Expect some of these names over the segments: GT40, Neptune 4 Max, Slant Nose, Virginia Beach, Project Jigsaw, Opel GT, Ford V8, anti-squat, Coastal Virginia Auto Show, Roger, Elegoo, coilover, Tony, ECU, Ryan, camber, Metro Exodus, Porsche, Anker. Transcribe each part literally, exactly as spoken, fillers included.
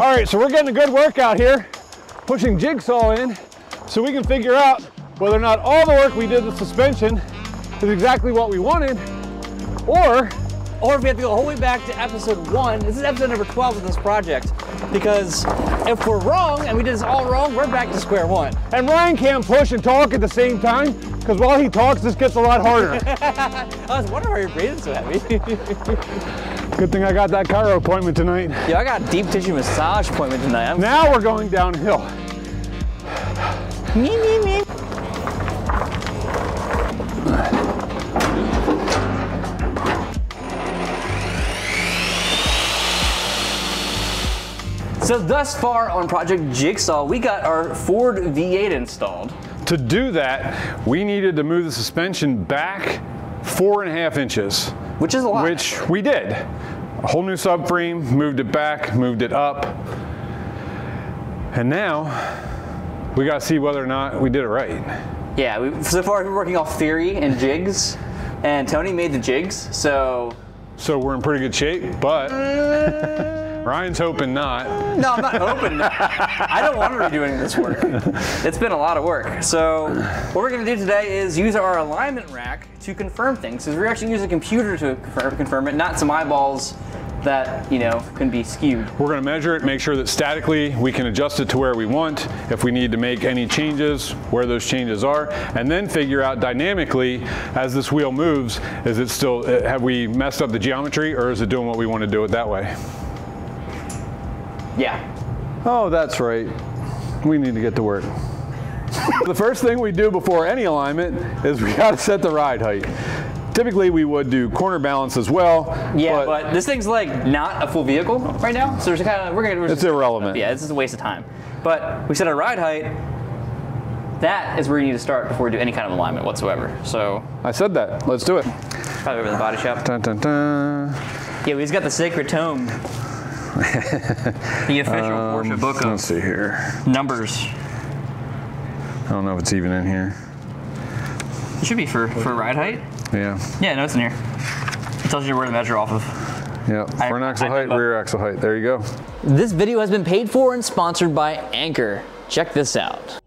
All right, so we're getting a good workout here, pushing Jigsaw in so we can figure out whether or not all the work we did with suspension is exactly what we wanted, or or if we have to go all the way back to episode one. This is episode number twelve of this project, because if we're wrong and we did this all wrong, we're back to square one. And Ryan can't push and talk at the same time, because while he talks, this gets a lot harder. I was wondering why you're breathing so heavy. Good thing I got that chiro appointment tonight. Yeah, I got deep tissue massage appointment tonight. I'm now we're going downhill. Me, me, me. So thus far on Project Jigsaw, we got our Ford V eight installed. To do that, we needed to move the suspension back four and a half inches. Which is a lot. Which we did. A whole new subframe, moved it back, moved it up. And now, we gotta see whether or not we did it right. Yeah, we, so far we've been working off theory and jigs, and Tony made the jigs, so. So we're in pretty good shape, but. Ryan's hoping not. No, I'm not hoping not. I don't want to be doing this work. It's been a lot of work. So what we're going to do today is use our alignment rack to confirm things. Because we're actually using a computer to confirm it, not some eyeballs that, you know, can be skewed. We're going to measure it, make sure that statically we can adjust it to where we want, if we need to make any changes, where those changes are, and then figure out dynamically as this wheel moves, is it still, have we messed up the geometry, or is it doing what we want to do it that way? Yeah. Oh, that's right. We need to get to work. The first thing we do before any alignment is we gotta set the ride height. Typically we would do corner balance as well. Yeah, but, but this thing's like not a full vehicle right now, so there's kind of, we're gonna- we're It's just, irrelevant. Yeah, this is a waste of time. But we set our ride height. That is where you need to start before we do any kind of alignment whatsoever, so. I said that, let's do it. Probably over in the body shop. Dun, dun, dun. Yeah, we just got the sacred tome. The official um, Porsche book of let's see here. Numbers. I don't know if it's even in here. It should be for, for ride height. Yeah. Yeah, no, it's in here. It tells you where to measure off of. Yeah, front axle height, rear axle height. There you go. This video has been paid for and sponsored by Anker. Check this out.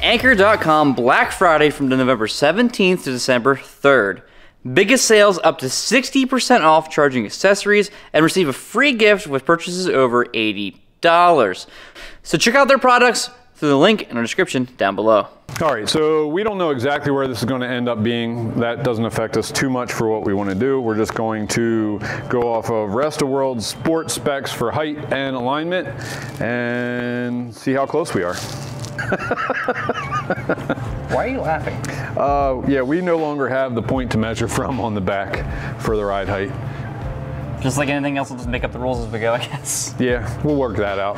Anker dot com Black Friday from November seventeenth to December third. Biggest sales up to sixty percent off charging accessories, and receive a free gift with purchases over eighty dollars. So check out their products through the link in our description down below. All right, so we don't know exactly where this is going to end up being. That doesn't affect us too much for what we want to do. We're just going to go off of rest of world sport specs for height and alignment and see how close we are. Why are you laughing? Uh, yeah, we no longer have the point to measure from on the back for the ride height. Just like anything else, we'll just make up the rules as we go, I guess. Yeah, we'll work that out.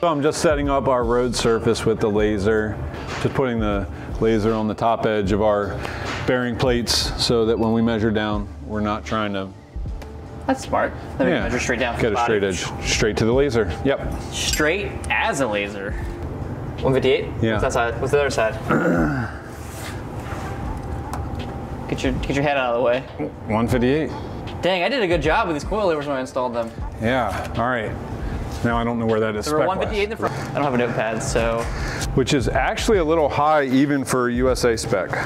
So I'm just setting up our road surface with the laser, just putting the laser on the top edge of our bearing plates so that when we measure down, we're not trying to. That's smart. Let me yeah. measure straight down. Get the a body. straight edge, straight to the laser. Yep. Straight as a laser. one fifty-eight. Yeah. What's that side? What's the other side? get your get your head out of the way. one fifty-eight. Dang, I did a good job with these coilovers when I installed them. Yeah. All right. Now I don't know where that is. There were one fifty-eight in the front. I don't have a notepad, so. Which is actually a little high even for U S A spec.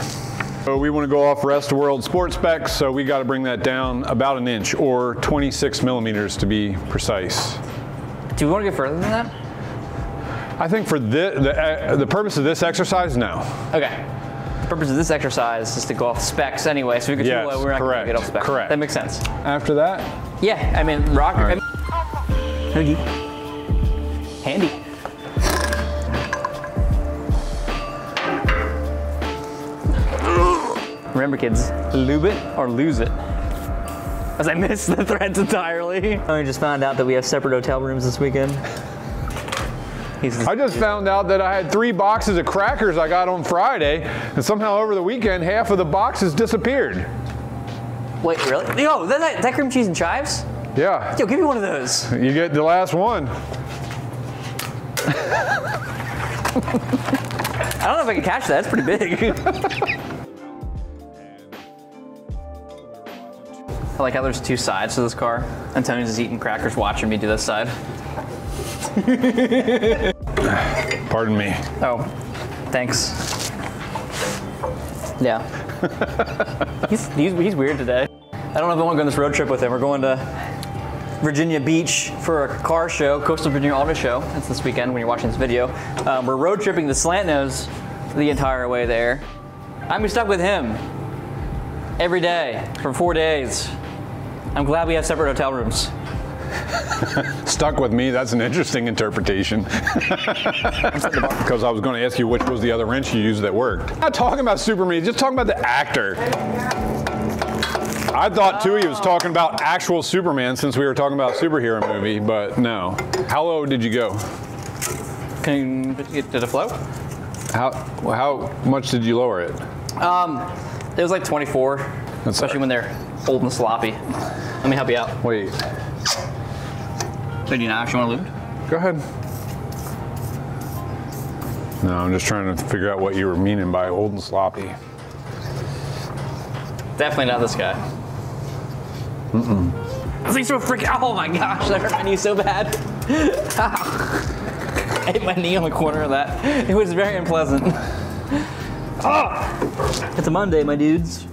So we want to go off rest of world sports specs, so we got to bring that down about an inch, or twenty-six millimeters to be precise. Do we want to go further than that? I think for the the, uh, the purpose of this exercise, no. Okay. The purpose of this exercise is to go off specs anyway, so we can yes, see what we're not going to get off specs. Correct. That makes sense. After that? Yeah, I mean, Roger. Huggy. Handy. Remember kids, lube it or lose it. As I missed the threads entirely. I just found out that we have separate hotel rooms this weekend. He's I just found out that I had three boxes of crackers I got on Friday, and somehow over the weekend, half of the boxes disappeared. Wait, really? Yo, that, that, that cream cheese and chives? Yeah. Yo, give me one of those. You get the last one. I don't know if I can catch that, that's pretty big. I like how there's two sides to this car, and Tony's is eating crackers watching me do this side. Pardon me. Oh, thanks. Yeah. he's, he's, he's weird today. I don't know if I want to go on this road trip with him. We're going to Virginia Beach for a car show, Coastal Virginia Auto Show. That's this weekend when you're watching this video. Um, we're road tripping the Slant Nose the entire way there. I'm stuck with him every day for four days. I'm glad we have separate hotel rooms. Stuck with me, that's an interesting interpretation. Because I was going to ask you which was the other wrench you used that worked. I'm not talking about Superman, just talking about the actor. I thought Tui was talking about actual Superman since we were talking about superhero movie, but no. How low did you go? Can you, did it flow? How, how much did you lower it? Um, it was like twenty-four, that's especially hard when they're old and sloppy. Let me help you out. Wait. So do you not actually want to lube? Go ahead. No, I'm just trying to figure out what you were meaning by old and sloppy. Definitely not this guy. Mm-mm. This thing's so freaking, oh my gosh, that hurt my knee so bad. I hit my knee on the corner of that. It was very unpleasant. Oh! It's a Monday, my dudes.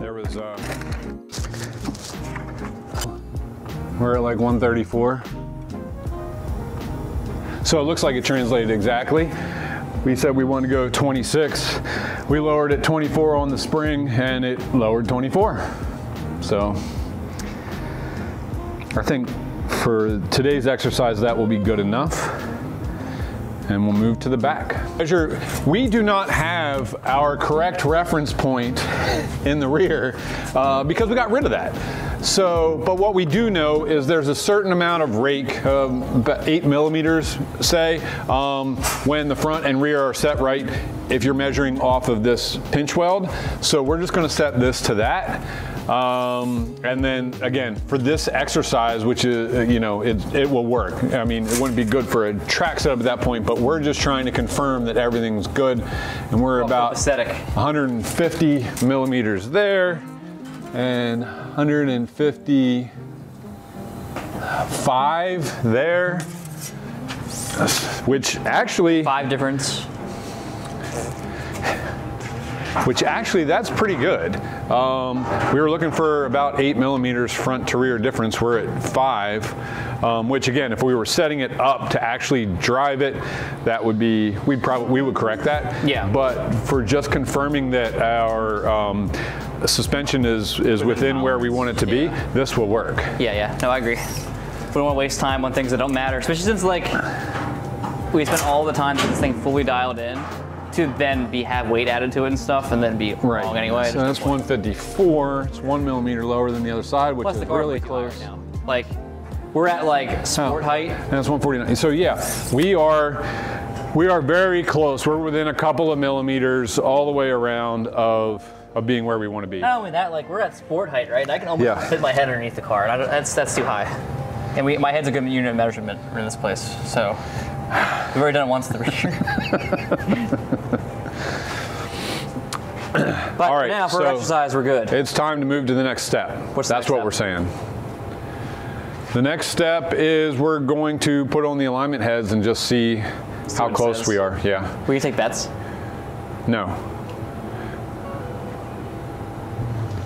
There was, uh... we're at like one thirty-four. So it looks like it translated exactly. We said we wanted to go twenty-six. We lowered it twenty-four on the spring and it lowered twenty-four. So I think for today's exercise that will be good enough. And we'll move to the back. Measure, we do not have our correct reference point in the rear uh, because we got rid of that. So, but what we do know is there's a certain amount of rake, uh, about eight millimeters, say, um, when the front and rear are set right if you're measuring off of this pinch weld. So we're just gonna set this to that. Um, and then again, for this exercise, which is, you know, it, it will work. I mean, it wouldn't be good for a track setup at that point, but we're just trying to confirm that everything's good. And we're oh, about aesthetic. one hundred fifty millimeters there and one hundred fifty-five there, which actually. Five difference. Which actually, that's pretty good. Um, we were looking for about eight millimeters front to rear difference. We're at five, um, which again, if we were setting it up to actually drive it, that would be, we'd probably, we would correct that. Yeah. But for just confirming that our um, suspension is, is within where we want it to be, yeah. This will work. Yeah, yeah, no, I agree. We don't want to waste time on things that don't matter, especially since like, we spent all the time with this thing fully dialed in. To then be have weight added to it and stuff, and then be right. Wrong anyway. So that's one fifty-four. It's one millimeter lower than the other side, which Plus is really close. Right now. Like we're at like sport oh. height. And that's one forty-nine. So yeah, we are we are very close. We're within a couple of millimeters all the way around of of being where we want to be. Not only that, like we're at sport height, right? And I can almost yeah. fit my head underneath the car, and I don't, that's that's too high. And we my head's a good unit of measurement in this place, so. We've already done it once in the rear. But all right, now for so exercise, we're good. It's time to move to the next step. What's That's next what step? We're saying. The next step is we're going to put on the alignment heads and just see Let's how close says. we are. Yeah. Will you take bets? No.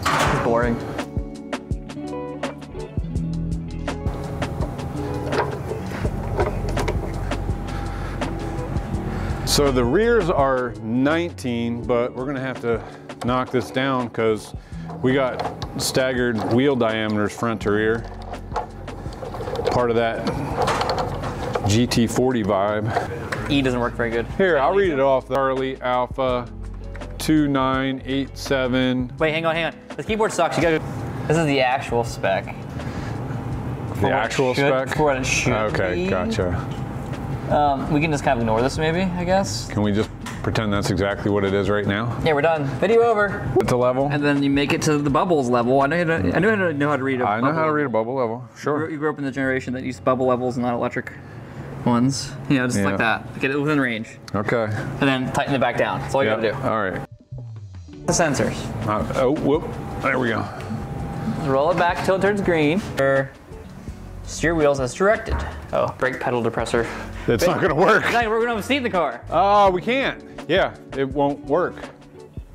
It's boring. So the rears are nineteen, but we're gonna have to knock this down because We got staggered wheel diameters front to rear. Part of that G T forty vibe. E doesn't work very good. Here, I'll read it off. Charlie Alpha two nine eight seven. Wait, hang on, hang on. This keyboard sucks. You gotta. This is the actual spec. The actual spec? For what it should be. Okay, gotcha. Um, we can just kind of ignore this maybe, I guess. Can we just pretend that's exactly what it is right now? Yeah, we're done. Video over. It's a level. And then you make it to the bubbles level. I know, to, I know, know how to read a I bubble. I know how to read a bubble level, sure. You grew up in the generation that used bubble levels and not electric ones. You know, just yeah. like that. Get it within range. Okay. And then tighten it back down. That's all you yep. gotta do. All right. The sensors. Uh, oh, whoop. There we go. Roll it back till it turns green. Steer wheels as directed. Oh, brake pedal depressor. It's Wait, not gonna work. It's not gonna work. We don't have a seat in the car. Oh, uh, we can't. Yeah, it won't work.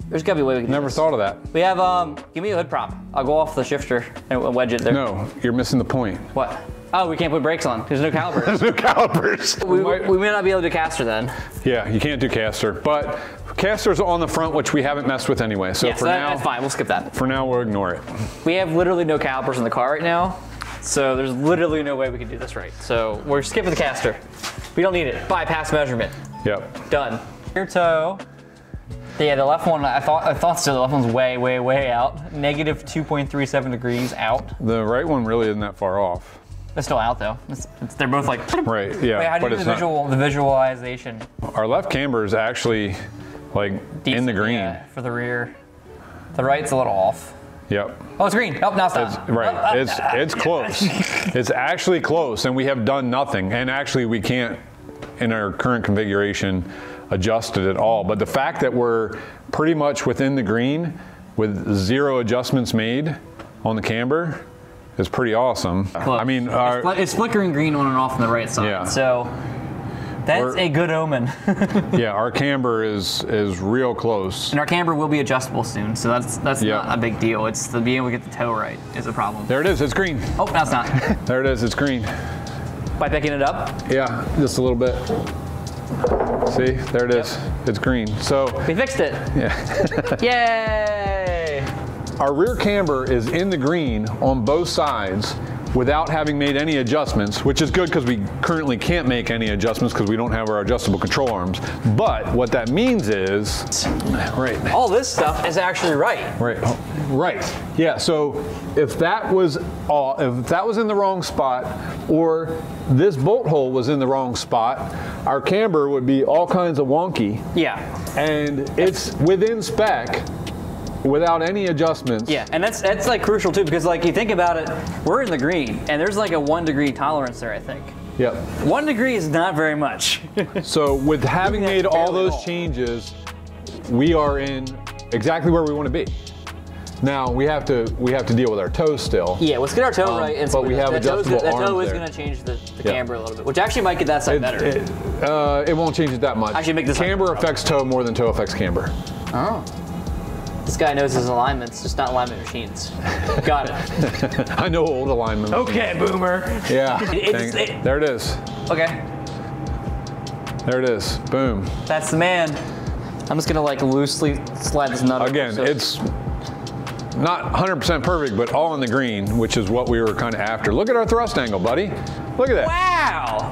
There's gotta be a way we can Never do this. thought of that. We have, um, give me a hood prop. I'll go off the shifter and wedge it there. No, you're missing the point. What? Oh, we can't put brakes on. There's no calipers. There's no calipers. We, we may not be able to do caster then. Yeah, you can't do caster, but caster's on the front, which we haven't messed with anyway. So yeah, for so that, now- that's fine, we'll skip that. For now, we'll ignore it. We have literally no calipers in the car right now. So there's literally no way we can do this right. So we're skipping the caster. We don't need it. Bypass measurement. Yep. Done. Rear toe. Yeah, the left one, I thought I thought so, the left one's way, way, way out. Negative two point three seven degrees out. The right one really isn't that far off. It's still out though. It's, it's, they're both like. Right, yeah. Wait, how do you do the, visual, the visualization? Our left camber is actually like decent, in the green. Yeah, for the rear. The right's a little off. Yep. Oh, it's green. Oh, now it's not. It's, right. Oh, oh, it's, nah. it's close. It's actually close, and we have done nothing. And actually, we can't, in our current configuration, adjust it at all. But the fact that we're pretty much within the green with zero adjustments made on the camber is pretty awesome. Close. I mean, our, it's, fl it's flickering green on and off on the right side. Yeah. So that's we're, a good omen. Yeah, our camber is is real close. And our camber will be adjustable soon, so that's that's yep. not a big deal. It's the being able to get the toe right is a problem. There it is, it's green. Oh, no, it's not. There it is, it's green. By picking it up? Yeah, just a little bit. See, there it is, yep. It's green. So we fixed it. Yeah. Yay! Our rear camber is in the green on both sides, without having made any adjustments, which is good because we currently can't make any adjustments because we don't have our adjustable control arms. But what that means is, right. All this stuff is actually right. Right, oh, right. Yeah, so if that was all, if that was in the wrong spot or this bolt hole was in the wrong spot, our camber would be all kinds of wonky. Yeah. And it's within spec, without any adjustments. Yeah, and that's that's like crucial too, because like you think about it, we're in the green, and there's like a one degree tolerance there, I think. Yep. One degree is not very much. So with having made all those all. changes, we are in exactly where we want to be. Now we have to we have to deal with our toe still. Yeah, let's get our toe um, right. And but we have adjustable arms there. That toe is going to change the, the yep. camber a little bit, which actually might get that side it, better. It, uh, it won't change it that much. Actually, make this camber affects toe more than toe affects camber. Oh. This guy knows his alignments, just not alignment machines. Got it. I know old alignment machines. Okay, boomer. Yeah. It, it, it. There it is. Okay. There it is. Boom. That's the man. I'm just gonna like loosely slide this nut. Again, so it's not one hundred percent perfect, but all in the green, which is what we were kind of after. Look at our thrust angle, buddy. Look at that. Wow.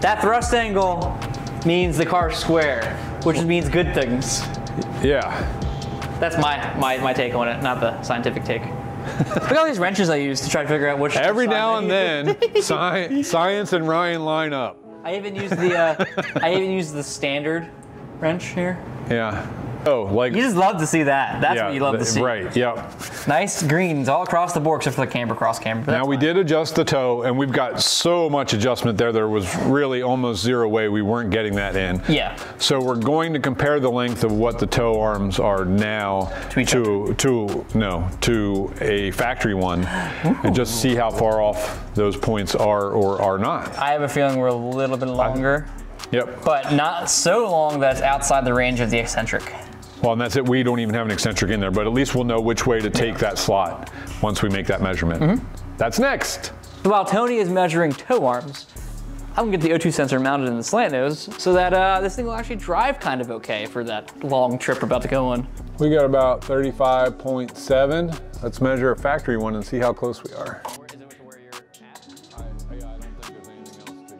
That thrust angle means the car's square, which means good things. Yeah. That's my, my my take on it, not the scientific take. Look at all these wrenches I use to try to figure out which. Every now and then, sci science and Ryan line up. I even use the uh, I even use the standard wrench here. Yeah. Oh, like you just love to see that. That's yeah, what you love to see. Right. Yep. Nice greens all across the board except for the camber, cross camber. Now we fine. did adjust the toe, and we've got so much adjustment there. There was really almost zero way we weren't getting that in. Yeah. So we're going to compare the length of what the toe arms are now to each to, to no to a factory one, Ooh. and just see how far off those points are or are not. I have a feeling we're a little bit longer. I, Yep. But not so long that it's outside the range of the eccentric. Well, and that's it. We don't even have an eccentric in there, but at least we'll know which way to take yeah. that slot once we make that measurement. Mm-hmm. That's next. While Tony is measuring toe arms, I'm gonna get the O two sensor mounted in the slant nose so that uh, this thing will actually drive kind of okay for that long trip we're about to go on. We got about thirty-five point seven. Let's measure a factory one and see how close we are.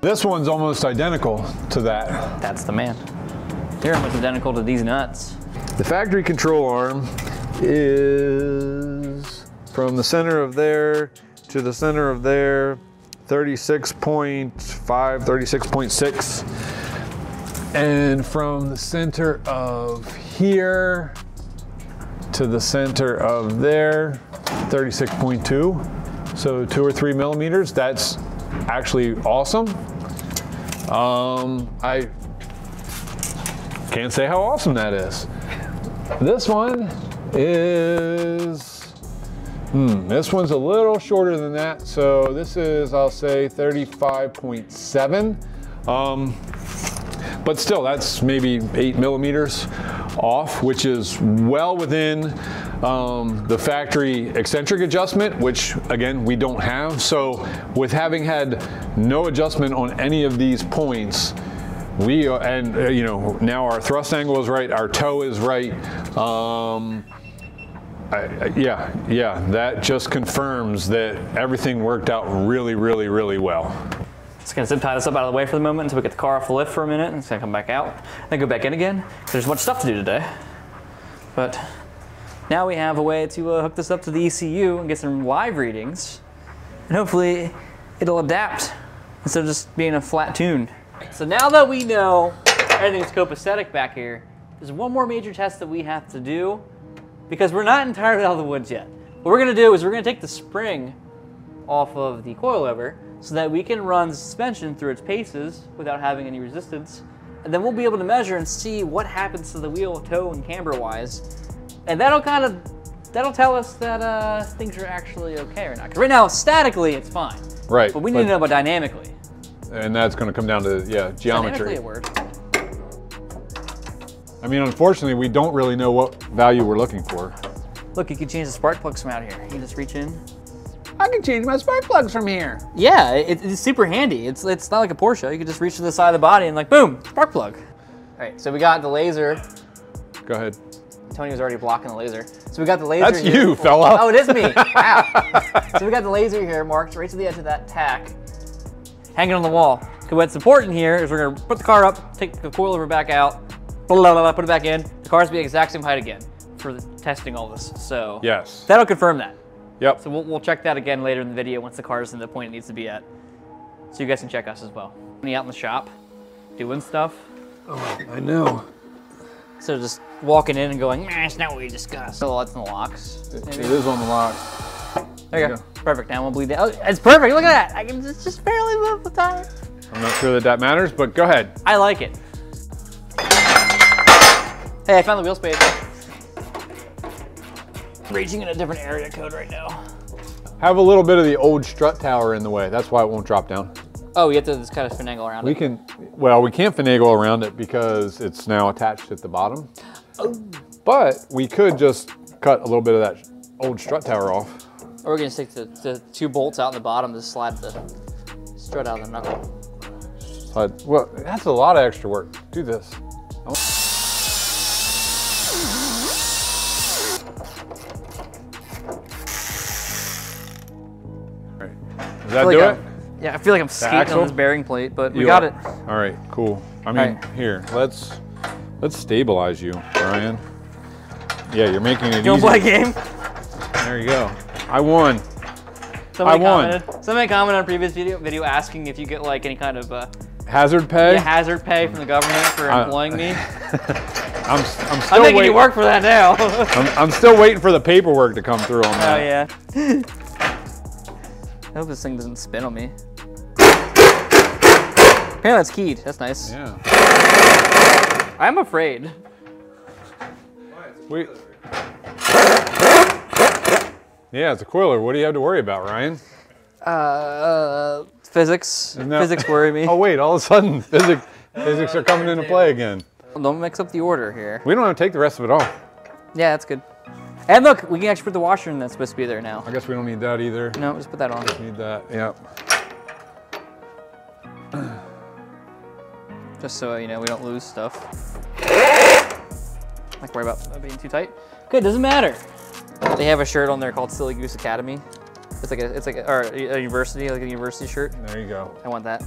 This one's almost identical to that. That's the man. They're almost identical to these nuts. The factory control arm is from the center of there to the center of there, thirty-six point five, thirty-six point six. And from the center of here to the center of there, thirty-six point two. So two or three millimeters, that's actually awesome. Um, I can't say how awesome that is. This one is, hmm, this one's a little shorter than that. So this is, I'll say thirty-five point seven. Um, but still, that's maybe eight millimeters off, which is well within um, the factory eccentric adjustment, which again, we don't have. So with having had no adjustment on any of these points, we are, and uh, you know, now our thrust angle is right, our toe is right. Um, I, I, yeah, yeah, that just confirms that everything worked out really, really, really well. Just gonna zip tie this up out of the way for the moment until we get the car off the lift for a minute, and it's gonna come back out, then go back in again. There's much stuff to do today, but now we have a way to uh, hook this up to the E C U and get some live readings, and hopefully it'll adapt instead of just being a flat tune. So now that we know everything's copacetic back here, there's one more major test that we have to do because we're not entirely out of the woods yet. What we're gonna do is we're gonna take the spring off of the coilover so that we can run suspension through its paces without having any resistance. And then we'll be able to measure and see what happens to the wheel, toe, and camber-wise. And that'll kind of, that'll tell us that uh, things are actually okay or not. Because right now, statically, it's fine. Right. But we need but to know about dynamically. And that's going to come down to, yeah, geometry. Dynamically it works. I mean, unfortunately, we don't really know what value we're looking for. Look, you can change the spark plugs from out here. You just reach in. I can change my spark plugs from here. Yeah, it, it's super handy. It's it's not like a Porsche. You can just reach to the side of the body and like, boom, spark plug. All right, so we got the laser. Go ahead. Tony was already blocking the laser. So we got the laser That's here. you, fella. Oh, it is me. Wow. So we got the laser here marked right to the edge of that tack, hanging on the wall. So what's important here is we're gonna put the car up, take the coilover back out, blah, blah, blah, put it back in. The car's the exact same height again for the, testing all this, so. Yes. That'll confirm that. Yep. So we'll, we'll check that again later in the video once the car is in the point it needs to be at. So you guys can check us as well. Tony out in the shop, doing stuff. Oh, I know. So just walking in and going, nah, it's not what we discussed. So that's in the locks. It, it is on the locks. There you go. go. Perfect, now I won't bleed that. Oh, it's perfect, look at that. I can just, just barely move the tire. I'm not sure that that matters, but go ahead. I like it. Hey, I found the wheel space. Reaching in a different area code right now. Have a little bit of the old strut tower in the way. That's why it won't drop down. Oh, we have to just kind of finagle around we it. We can, well, we can't finagle around it because it's now attached at the bottom. Oh. But we could just cut a little bit of that old strut tower off. Or we're gonna stick the, the two bolts out in the bottom to slide the strut out of the knuckle. Slide. Well, that's a lot of extra work. Do this. Does that do it? Yeah, I feel like I'm skating on this bearing plate, but we got it. All right, cool. I mean, here, let's let's stabilize you, Ryan. Yeah, you're making it easy. You wanna play a game? There you go. I won. I won. Somebody commented on a previous video video asking if you get like any kind of uh, hazard pay. Yeah, hazard pay from the government for employing me. I'm I'm still making you work for that now. I'm, I'm still waiting for the paperwork to come through on that. Oh yeah. I hope this thing doesn't spin on me. Apparently that's keyed, that's nice. Yeah. I'm afraid. Wait. Yeah, it's a coilover. What do you have to worry about, Ryan? Uh, uh physics, no. physics worry me. Oh wait, all of a sudden physics, physics are coming into play again. Don't mix up the order here. We don't have to take the rest of it off. Yeah, that's good. And look, we can actually put the washer in that's supposed to be there now. I guess we don't need that either. No, just put that on. Just need that, yep. just so, you know, we don't lose stuff. Not worry about that being too tight. Good, doesn't matter. They have a shirt on there called Silly Goose Academy. It's like a, it's like a, or a university, like a university shirt. There you go. I want that.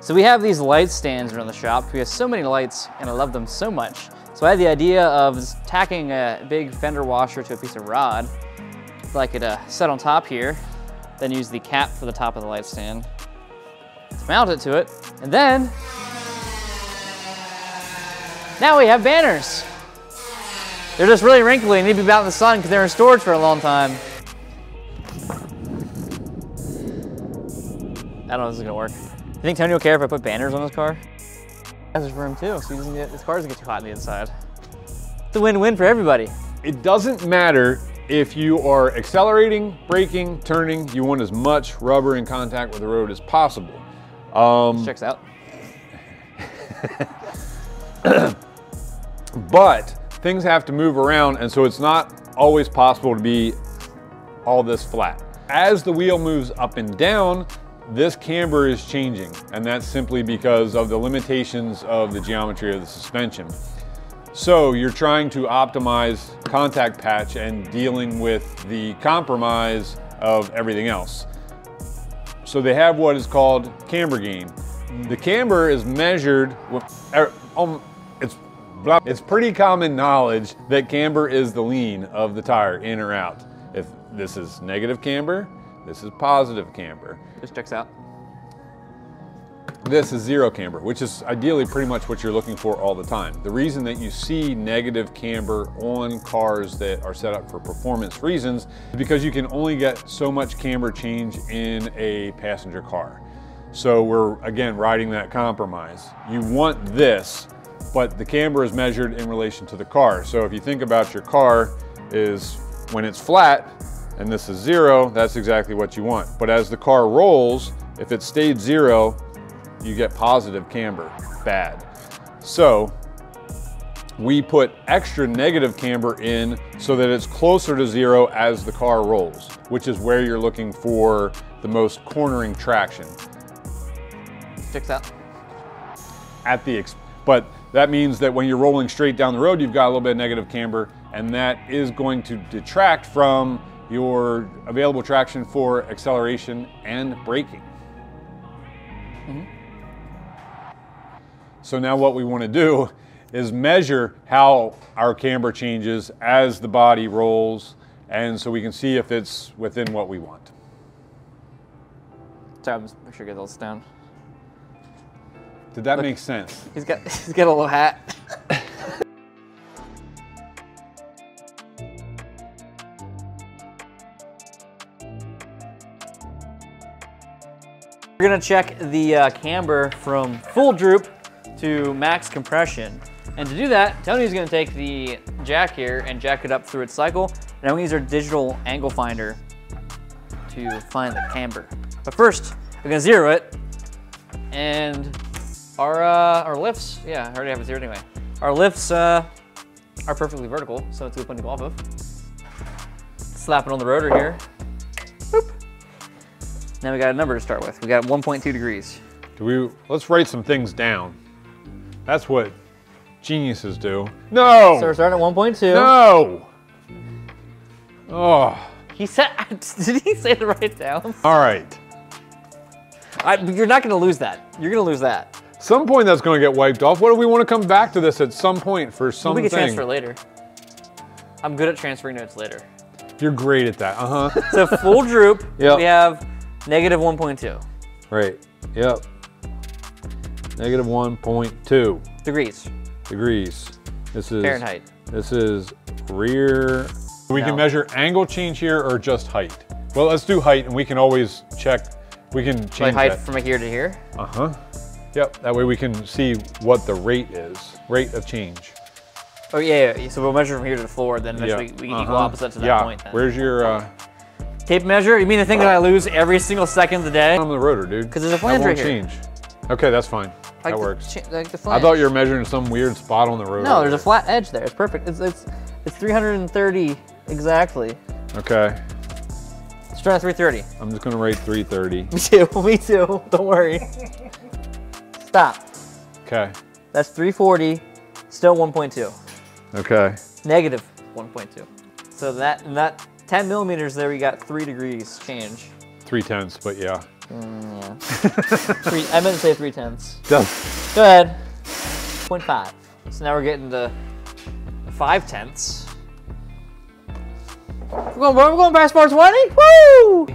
So we have these light stands around the shop. We have so many lights and I love them so much. So I had the idea of tacking a big fender washer to a piece of rod that I could uh, set on top here, then use the cap for the top of the light stand, mount it to it, and then now we have banners. They're just really wrinkly and need to be out in the sun because they were in storage for a long time. I don't know if this is gonna work. You think Tony will care if I put banners on his car? That's for him too, so he doesn't get, his car doesn't get too hot on the inside. It's a win-win for everybody. It doesn't matter if you are accelerating, braking, turning, you want as much rubber in contact with the road as possible. Um, Checks out. But things have to move around, and so it's not always possible to be all this flat. As the wheel moves up and down, this camber is changing, and that's simply because of the limitations of the geometry of the suspension. So you're trying to optimize contact patch and dealing with the compromise of everything else. So they have what is called camber gain. The camber is measured with, um, it's, it's pretty common knowledge that camber is the lean of the tire, in or out. If this is negative camber, this is positive camber. This checks out. This is zero camber, which is ideally pretty much what you're looking for all the time. The reason that you see negative camber on cars that are set up for performance reasons is because you can only get so much camber change in a passenger car. So we're, again, riding that compromise. You want this, but the camber is measured in relation to the car. So if you think about your car is when it's flat and this is zero, that's exactly what you want. But as the car rolls, if it stayed zero, you get positive camber, bad. So we put extra negative camber in so that it's closer to zero as the car rolls, which is where you're looking for the most cornering traction. Sticks out. At the, ex but that means that when you're rolling straight down the road, you've got a little bit of negative camber, and that is going to detract from your available traction for acceleration and braking. Mm-hmm. So now what we want to do is measure how our camber changes as the body rolls, and so we can see if it's within what we want. Sorry, I'm just make sure I get those down. Did that Look, make sense? He's got, he's got a little hat. We're gonna check the uh, camber from full droop to max compression. And to do that, Tony's gonna take the jack here and jack it up through its cycle. And I'm gonna use our digital angle finder to find the camber. But first, we're gonna zero it. And our, uh, our lifts, yeah, I already have it zeroed anyway. Our lifts uh, are perfectly vertical, so it's a good one to go off of. Slap it on the rotor here. Boop. Now we got a number to start with. We got one point two degrees. Do we, let's write some things down. That's what geniuses do. No! So we're starting at one point two. No! Oh. He said, did he say the right down? All right. I, you're not gonna lose that. You're gonna lose that. Some point that's gonna get wiped off. What if we wanna come back to this at some point for something? We can transfer later. I'm good at transferring notes later. You're great at that, uh-huh. So full droop, yep. We have negative one point two. Right, yep. Negative one point two. Degrees. Degrees. This is Fahrenheit. This is rear. We no. can measure angle change here or just height. Well, let's do height and we can always check. We can change like height that. From here to here? Uh-huh. Yep, that way we can see what the rate is. Rate of change. Oh yeah, yeah. So we'll measure from here to the floor, then eventually yeah. we can uh-huh. equal opposite to that yeah. point. Then. Where's your... Uh, tape measure? You mean the thing that I lose every single second of the day? I'm on the rotor, dude. Because there's a flange right change. Here. Okay, that's fine. Like that works. Like the flange. I thought you were measuring some weird spot on the road. No, there's a flat edge there. It's perfect. It's it's it's three hundred thirty exactly. Okay. Let's try three thirty. I'm just gonna rate three thirty. Me too. Me too. Don't worry. Stop. Okay. That's three forty, still one point two. Okay. Negative one point two. So that, that ten millimeters there, we got three degrees change. Three tenths, but yeah. Mm, yeah. three, I meant to say three tenths. Go ahead. point five. So now we're getting to five tenths. We're going, we're going past four twenty? Woo!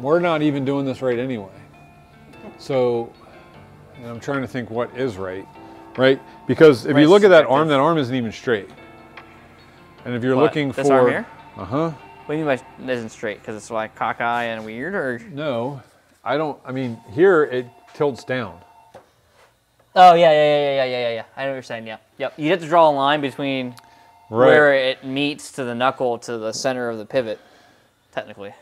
We're not even doing this right anyway. So, and I'm trying to think what is right, right? Because if right, you look at that arm, that arm isn't even straight. And if you're what, looking this for- arm here? Uh-huh. What do you mean by it isn't straight? Because it's like cockeye and weird, or? No, I don't, I mean, here it tilts down. Oh, yeah, yeah, yeah, yeah, yeah, yeah, yeah. I know what you're saying, yeah. Yep. You have to draw a line between right. where it meets to the knuckle to the center of the pivot, technically.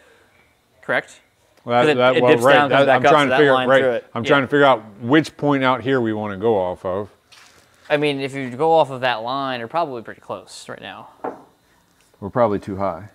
Correct? Well, that, it, that, it well right. Down, that, I'm up, trying so to figure out, right. It. I'm yeah. trying to figure out which point out here we want to go off of. I mean, if you go off of that line, you're probably pretty close right now. We're probably too high.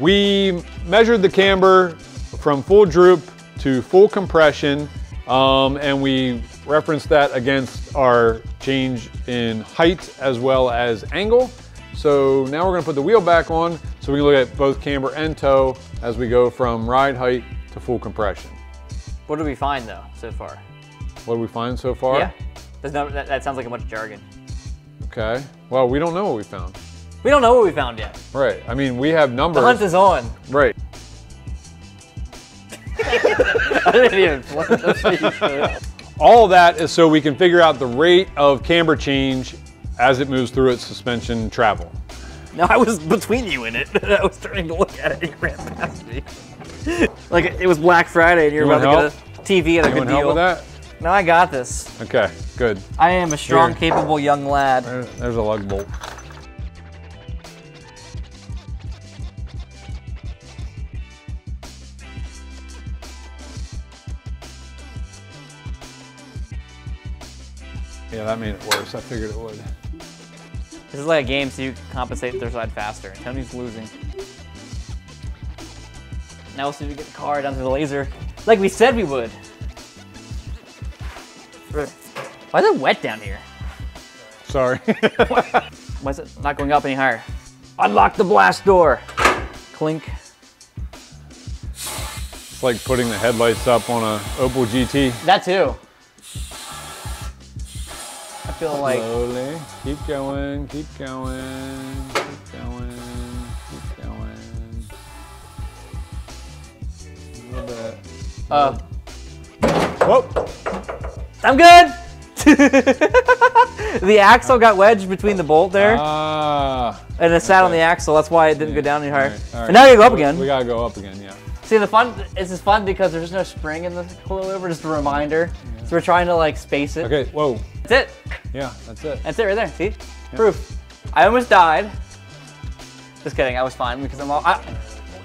We measured the camber from full droop to full compression, um, and we referenced that against our change in height as well as angle. So now we're gonna put the wheel back on so we can look at both camber and toe as we go from ride height to full compression. What did we find though, so far? What did we find so far? Yeah, no, that, that sounds like a bunch of jargon. Okay, well, we don't know what we found. We don't know what we found yet. Right, I mean, we have numbers. The hunt is on. Right. I didn't even plug those things through. All that is so we can figure out the rate of camber change as it moves through its suspension travel. No, I was between you and it. I was turning to look at it and you ran past me. Like, it was Black Friday and you're you about to help? Get a T V at a good deal. Help with that? No, I got this. Okay, good. I am a strong, Here. capable young lad. There's, there's a lug bolt. Yeah, that made it worse. I figured it would. This is like a game, so you compensate their side faster. Tony's losing. Now we'll see if we get the car down to the laser, like we said we would. Why is it wet down here? Sorry. Why is it not going up any higher? Unlock the blast door. Clink. It's like putting the headlights up on a Opel G T. That too. I feel like slowly, keep going, keep going, keep going, keep going. A little bit. Uh. Whoa! I'm good. The axle got wedged between the bolt there, ah, and it sat okay. on the axle. That's why it didn't yeah. go down any higher. All right, all right. And now you go up again. We gotta go up again, yeah. See, the fun this is fun because there's no spring in the coilover, just a reminder. Yeah. So we're trying to like space it. Okay. Whoa. That's it. Yeah, that's it. That's it right there, see? Yeah. Proof. I almost died. Just kidding, I was fine because I'm all, I,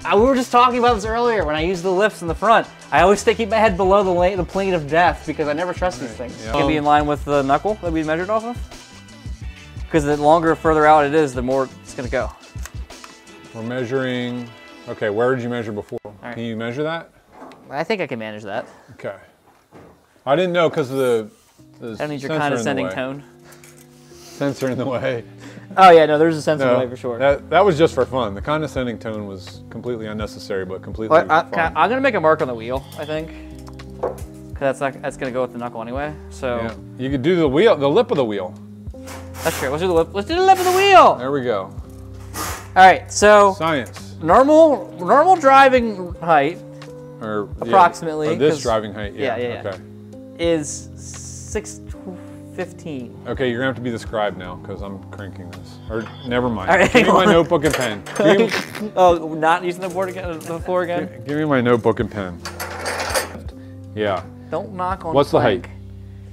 I, we were just talking about this earlier when I used the lifts in the front. I always stay, keep my head below the, lane, the plane of death because I never trust right. these things. Yeah. Can it be in line with the knuckle that we measured off of? Because the longer, further out it is, the more it's gonna go. We're measuring, okay, where did you measure before? Right. Can you measure that? I think I can manage that. Okay. I didn't know because of the, I don't need your condescending tone. Sensor in the way. Oh yeah, no, there's a sensor no, in the way for sure. That, that was just for fun. The condescending tone was completely unnecessary, but completely well, I, fun. I, I'm gonna make a mark on the wheel, I think. Cause that's not, that's gonna go with the knuckle anyway, so. Yeah. You could do the wheel, the lip of the wheel. That's true, let's do the lip, let's do the lip of the wheel! There we go. All right, so. Science. Normal, normal driving height. Or approximately. Yeah, or this driving height, yeah, yeah, yeah, yeah. Okay. Is six fifteen. Okay, you're gonna have to be the scribe now because I'm cranking this. Or never mind. All right, give me my notebook and pen. Me... oh, not using the board again, the floor again. Give, give me my notebook and pen. Yeah. Don't knock on. What's the height?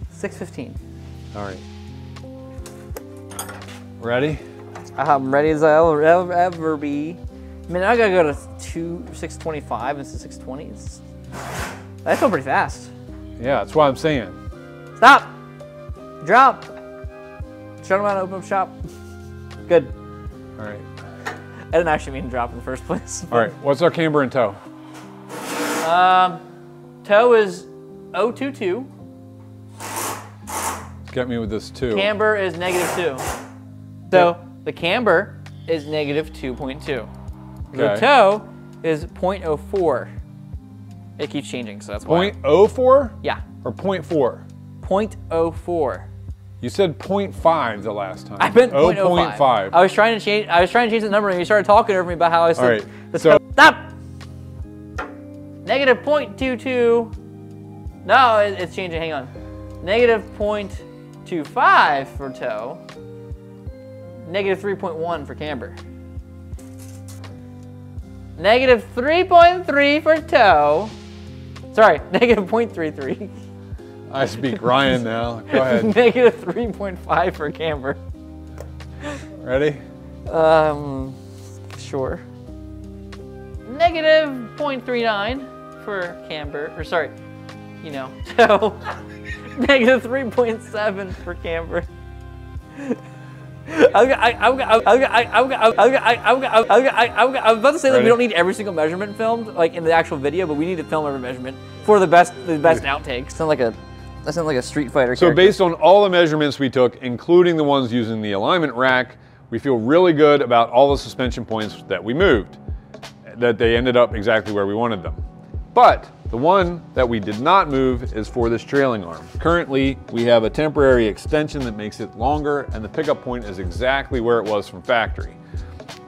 six fifteen. All right. Ready? I'm ready as I'll ever, ever be. I mean, I gotta go to two six twenty-five and six twenty. It's... That's going pretty fast. Yeah, that's what I'm saying. Stop! Drop! Shut them out and open up shop. Good. All right. I didn't actually mean to drop in the first place. All right, what's our camber and tow? Um, tow is oh two two. Get me with this two. Camber is negative two. So the camber is negative two point two. Okay. The tow is zero point zero four. It keeps changing, so that's why. zero point zero four? Yeah. Or zero point four? zero point zero four. You said zero point five the last time. I meant zero point zero five. I was trying to change. I was trying to change the number, and you started talking over me about how I said. All right. The so stop. Negative zero point two two. No, it, it's changing. Hang on. Negative zero point two five for tow. Negative three point one for camber. Negative three point three for tow. Sorry, negative zero point three three. I speak Ryan now. Go ahead. Negative three point five for camber. Ready? Um, sure. Negative zero point three nine for camber, or sorry, you know, tow. Negative three point seven for camber. I was about to say that we don't need every single measurement filmed, like in the actual video, but we need to film every measurement for the best, the best outtakes. Sound like a, that sounds like a Street Fighter character. So based on all the measurements we took, including the ones using the alignment rack, we feel really good about all the suspension points that we moved, that they ended up exactly where we wanted them. But the one that we did not move is for this trailing arm. Currently, we have a temporary extension that makes it longer, and the pickup point is exactly where it was from factory.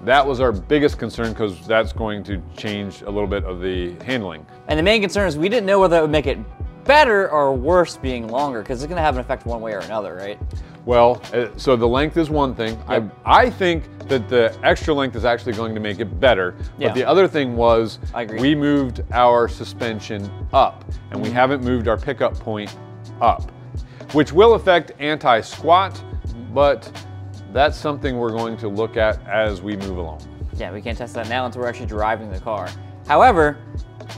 That was our biggest concern because that's going to change a little bit of the handling. And the main concern is we didn't know whether it would make it better or worse being longer, because it's gonna have an effect one way or another, right? Well, so the length is one thing. Yep. I, I think that the extra length is actually going to make it better. Yeah. But the other thing was we moved our suspension up, and we haven't moved our pickup point up, which will affect anti-squat, but that's something we're going to look at as we move along. Yeah, we can't test that now until we're actually driving the car. However,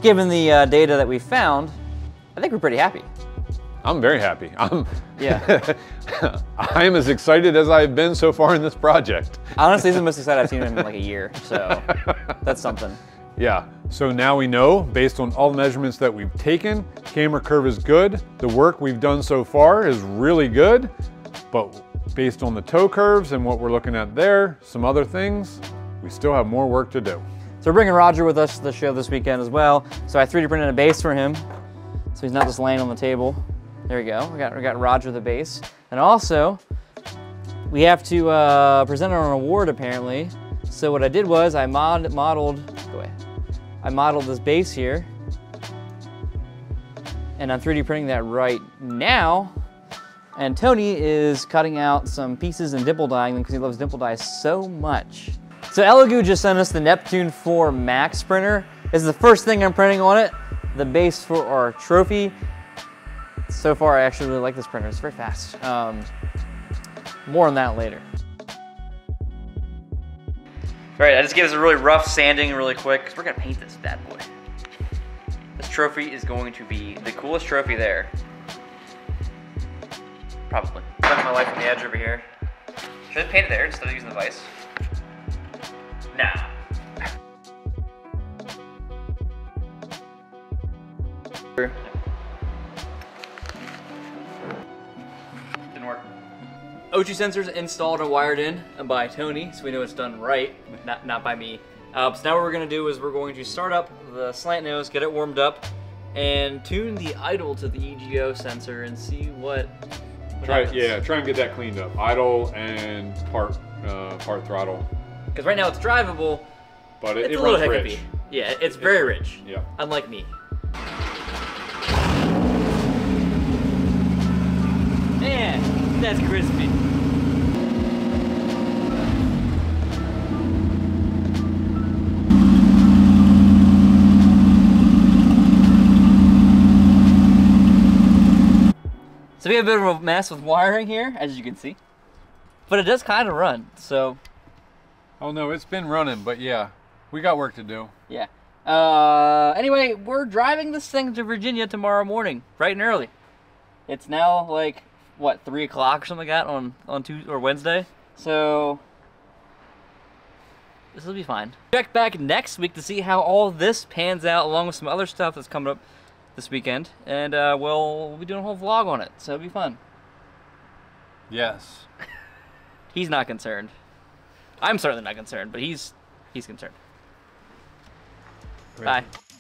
given the uh, data that we found, I think we're pretty happy. I'm very happy. I'm, yeah. I'm as excited as I've been so far in this project. Honestly, it's the most excited I've seen him in like a year, so that's something. Yeah, so now we know, based on all the measurements that we've taken, camber curve is good, the work we've done so far is really good, but based on the toe curves and what we're looking at there, some other things, we still have more work to do. So we're bringing Roger with us to the show this weekend as well, so I three D printed a base for him, so he's not just laying on the table. There we go, we got, we got Roger the bass. And also, we have to uh, present our award apparently. So what I did was I mod, modeled, go away. I modeled this bass here. And I'm three D printing that right now. And Tony is cutting out some pieces and dimple dyeing them because he loves dimple dye so much. So Elegoo just sent us the Neptune four Max printer. This is the first thing I'm printing on it, the bass for our trophy. So far, I actually really like this printer. It's very fast. Um, more on that later. All right, I just gave this a really rough sanding really quick, because we're gonna paint this bad boy. This trophy is going to be the coolest trophy there. Probably. Stuck my life on the edge over here. Should I paint it there instead of using the vise? Nah. O two sensors installed and wired in by Tony, so we know it's done right, not, not by me. Uh, so now what we're gonna do is we're going to start up the slant nose, get it warmed up, and tune the idle to the E G O sensor and see what, what try, happens. Yeah, try and get that cleaned up. Idle and part uh, part throttle. Because right now it's drivable, but it, it's it a runs little hiccupy. Rich. Yeah, it's very it's, rich, yeah. Unlike me. Man, that's crispy. So we have a bit of a mess with wiring here, as you can see, but it does kind of run, so. Oh no, it's been running, but yeah, we got work to do. Yeah. Uh, anyway, we're driving this thing to Virginia tomorrow morning, bright and early. It's now like, what, three o'clock or something like that on, on Tuesday or Wednesday? So, This will be fine. Check back next week to see how all this pans out, along with some other stuff that's coming up this weekend. And uh, we'll, we'll be doing a whole vlog on it, so it'll be fun. Yes. He's not concerned. I'm certainly not concerned, but he's he's concerned. Great. Bye.